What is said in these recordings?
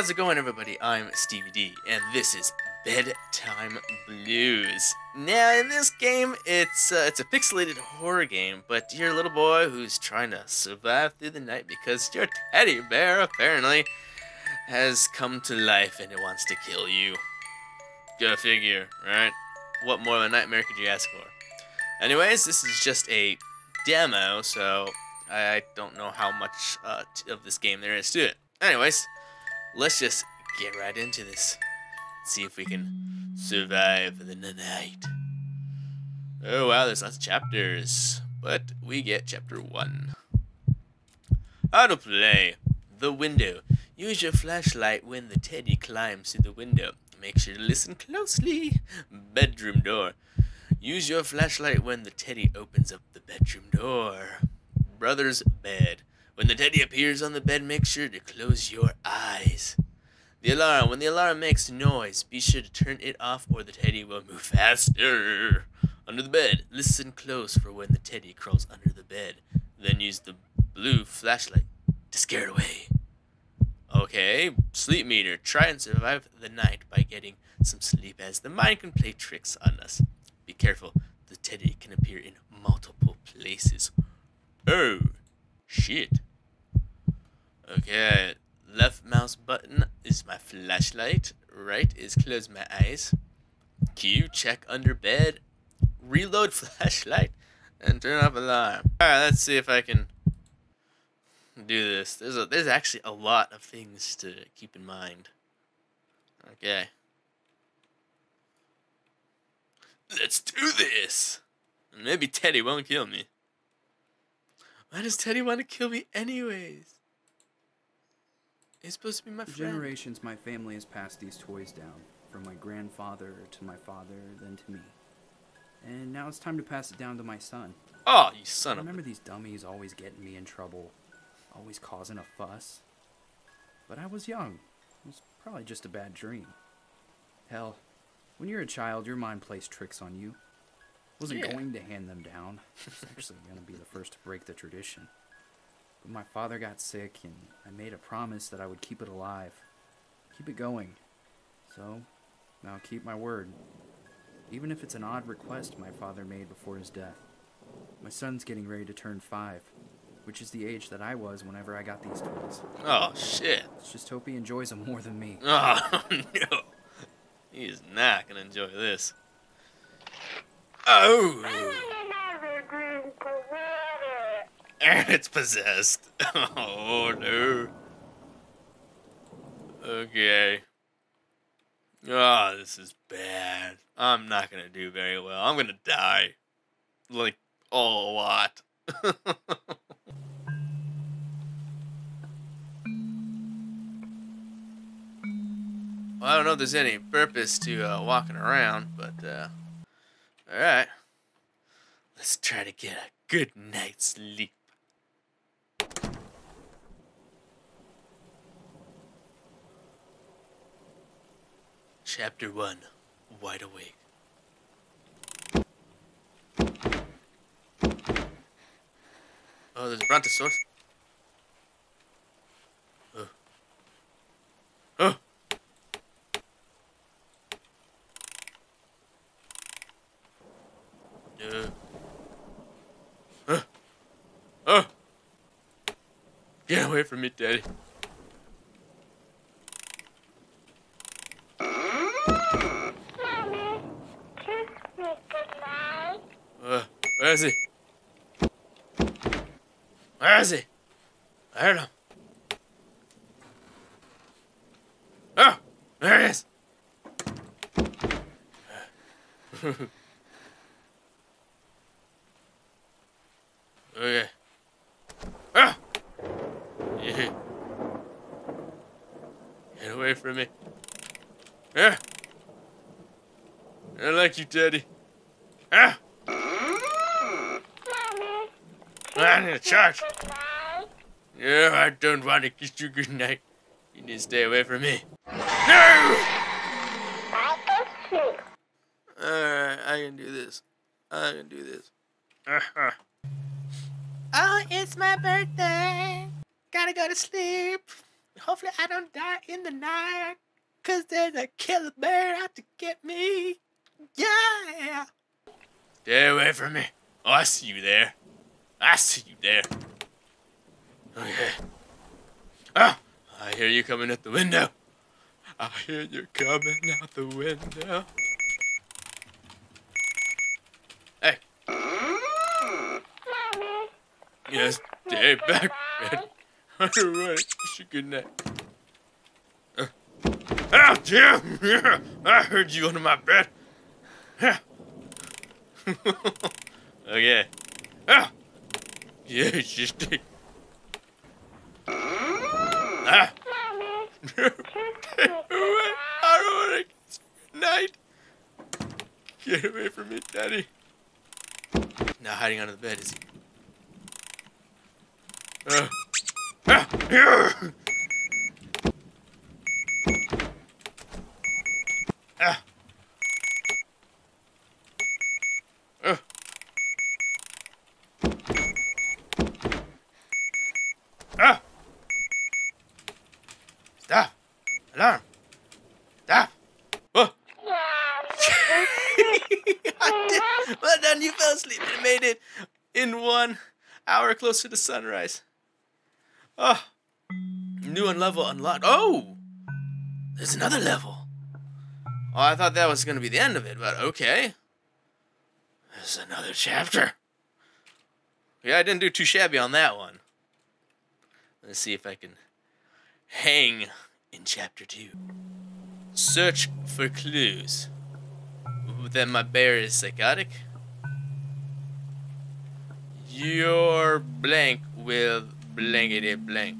How's it going, everybody? I'm Stevie D, and this is Bedtime Blues. Now, in this game, it's a pixelated horror game, but you're a little boy who's trying to survive through the night because your teddy bear, apparently, has come to life and it wants to kill you. Go figure, right? What more of a nightmare could you ask for? Anyways, this is just a demo, so I don't know how much of this game there is to it. Anyways, let's just get right into this. See if we can survive the night. Oh wow, there's lots of chapters, but we get chapter 1. How to play. The window. Use your flashlight when the teddy climbs through the window. Make sure to listen closely. Bedroom door. Use your flashlight when the teddy opens up the bedroom door. Brother's bed. When the teddy appears on the bed, make sure to close your eyes. The alarm. When the alarm makes noise, be sure to turn it off or the teddy will move faster. Under the bed. Listen close for when the teddy crawls under the bed. Then use the blue flashlight to scare it away. Okay. Sleep meter. Try and survive the night by getting some sleep as the mind can play tricks on us. Be careful. The teddy can appear in multiple places. Oh, shit. Okay, left mouse button is my flashlight, right is close my eyes, Q check under bed, reload flashlight, and turn off alarm. Alright, let's see if I can do this. There's actually a lot of things to keep in mind. Okay. Let's do this! Maybe Teddy won't kill me. Why does Teddy want to kill me anyways? He's supposed to be my friend. For generations, my family has passed these toys down, from my grandfather to my father, then to me. And now it's time to pass it down to my son. Oh, you son of a... Remember these dummies always getting me in trouble, always causing a fuss? But I was young. It was probably just a bad dream. Hell, when you're a child, your mind plays tricks on you. Wasn't going to hand them down. I was actually going to be the first to break the tradition. But my father got sick, and I made a promise that I would keep it alive. Keep it going. So, I'll keep my word. Even if it's an odd request my father made before his death. My son's getting ready to turn 5, which is the age that I was whenever I got these toys. Oh, shit. Let's just hope he enjoys them more than me. Oh, no. He's not going to enjoy this. Oh! It's possessed. Oh no. Okay. Oh, this is bad. I'm not gonna do very well. I'm gonna die. Like, a lot. Well, I don't know if there's any purpose to walking around, but alright, let's try to get a good night's sleep. Chapter 1, Wide Awake. Oh, there's a brontosaurus. Oh. Oh! Oh! Get away from me, Daddy. Mommy, kiss me goodnight. Where is he? Where is he? I don't know. Oh! There he is! Okay. Ah! Yeah. Get away from me. Ah! I like you, Teddy. Ah! Mommy, I need a charge. Yeah, I don't want to kiss you goodnight. You need to stay away from me. No! Alright, I can do this. I can do this. Uh-huh. Oh, it's my birthday. Gotta go to sleep. Hopefully I don't die in the night, 'cause there's a killer bear out to get me. Yeah! Stay away from me. Oh, I see you there. I see you there. Okay. Oh, I hear you coming out the window. I hear you coming out the window. Hey. Yes, stay back, man. Alright, good night. Oh, damn! Yeah. I heard you under my bed. Yeah. Okay. Ah. Yeah, it's just it. Ah. Alright, I don't wanna get good night. Get away from me, Daddy. Now hiding under the bed, is he? Ah. Yeah. Ah. Ah. Stop. Alarm. Stop. Oh. Well done, you fell asleep and made it in 1 hour closer to sunrise. Oh. New level unlocked. Oh! There's another level. Oh, I thought that was going to be the end of it, but okay. There's another chapter. Yeah, I didn't do too shabby on that one. Let's see if I can hang in chapter 2. Search for clues. Then my bear is psychotic. Your blank will blankety blank.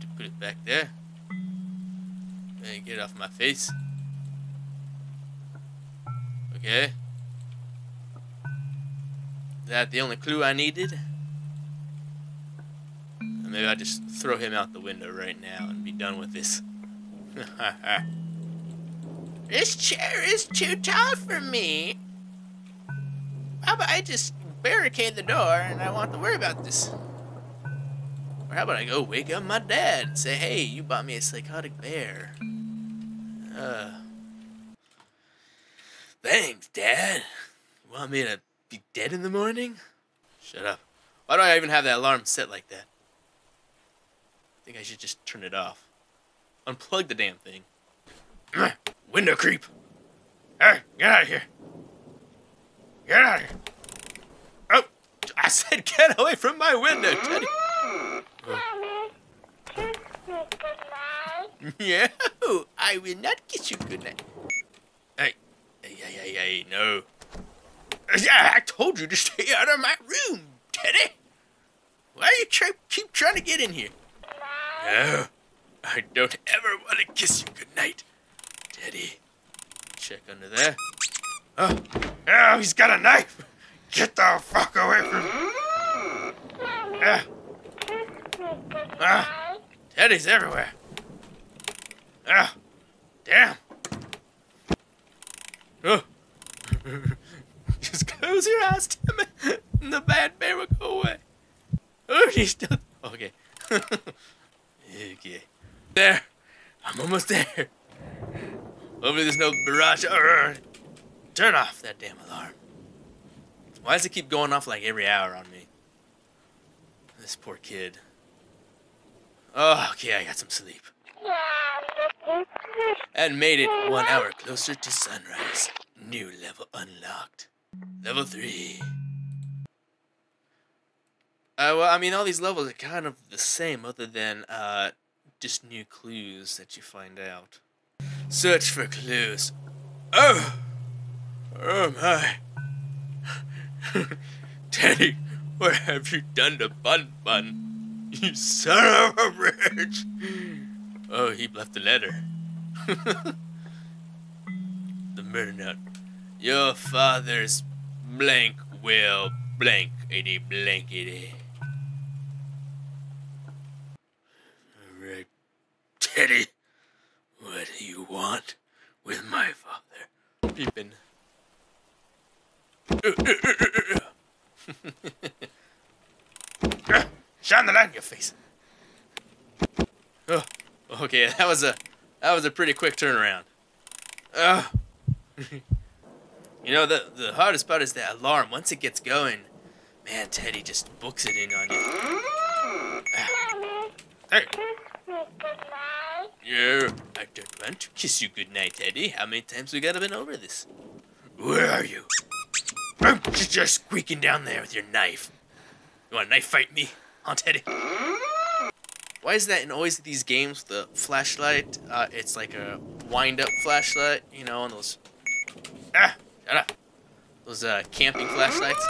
To put it back there and get it off my face. Okay. Is that the only clue I needed? Or maybe I just throw him out the window right now and be done with this. This chair is too tall for me. How about I just barricade the door and I won't have to worry about this? Or how about I go wake up my dad and say, hey, you bought me a psychotic bear. Thanks, Dad. You want me to be dead in the morning? Shut up. Why do I even have that alarm set like that? I think I should just turn it off. Unplug the damn thing. Window creep. Hey, get out of here. Get out of here. Oh, I said get away from my window, Teddy. Mommy, kiss me goodnight. No, I will not kiss you goodnight. Hey, hey, no. I told you to stay out of my room, Teddy. Why do you keep trying to get in here? No, I don't ever want to kiss you goodnight, Teddy. Check under there. Oh, oh, he's got a knife. Get the fuck away from me. Ah, Teddy's everywhere. Ah, damn. Oh. Just close your eyes, Timmy, and the bad bear will go away. Oh, he's done. Okay. Okay. There. I'm almost there. Hopefully there's no barrage. Turn off that damn alarm. Why does it keep going off like every hour on me? This poor kid. Oh, okay, I got some sleep. And made it 1 hour closer to sunrise. New level unlocked. Level 3. Well, I mean, all these levels are kind of the same, other than just new clues that you find out. Search for clues. Oh! Oh my. Teddy, what have you done to Bun Bun? You son of a bitch! Oh, he left a letter. The murder note. Your father's blank will blank itty blank itty. Alright, Teddy. What do you want with my father? Peeping. face. Oh, okay, that was a pretty quick turnaround. Oh. You know, the hardest part is the alarm. Once it gets going, man, Teddy just books it in on you. Hey. Yeah, I don't want to kiss you goodnight, Teddy. How many times we gotta been over this? Where are you? You're squeaking down there with your knife. You want a knife fight me, huh, Teddy? Why is that in always these games, the flashlight, it's like a wind-up flashlight, you know, and those... Ah! Shut up! Those, camping flashlights.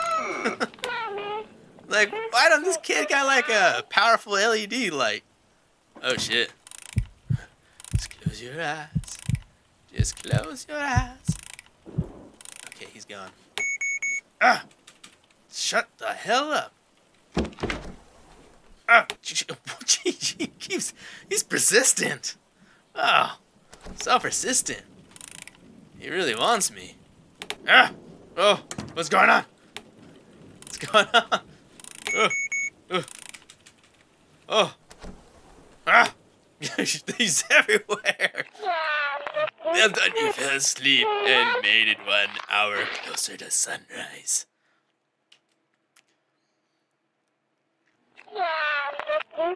Like, why don't this kid got, like, a powerful LED light? Oh, shit. Just close your eyes. Just close your eyes. Okay, he's gone. Ah! Shut the hell up! Ah! He keeps... He's persistent! Oh, so persistent. He really wants me. Ah! Oh! What's going on? What's going on? Oh! Oh! Oh! Ah! He's everywhere! Well done, you fell asleep and made it 1 hour closer to sunrise.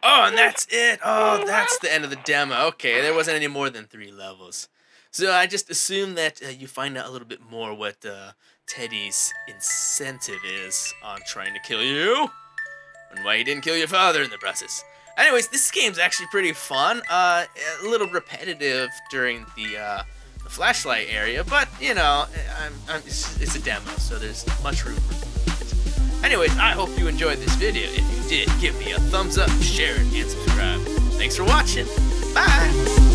Oh, and that's it! Oh, that's the end of the demo. Okay, there wasn't any more than 3 levels. So I just assume that you find out a little bit more what Teddy's incentive is on trying to kill you, and why he didn't kill your father in the process. Anyways, this game's actually pretty fun. A little repetitive during the flashlight area, but you know, it's a demo, so there's much room for improvement. Anyways, I hope you enjoyed this video. If you did, give me a thumbs up, share it, and subscribe. Thanks for watching. Bye.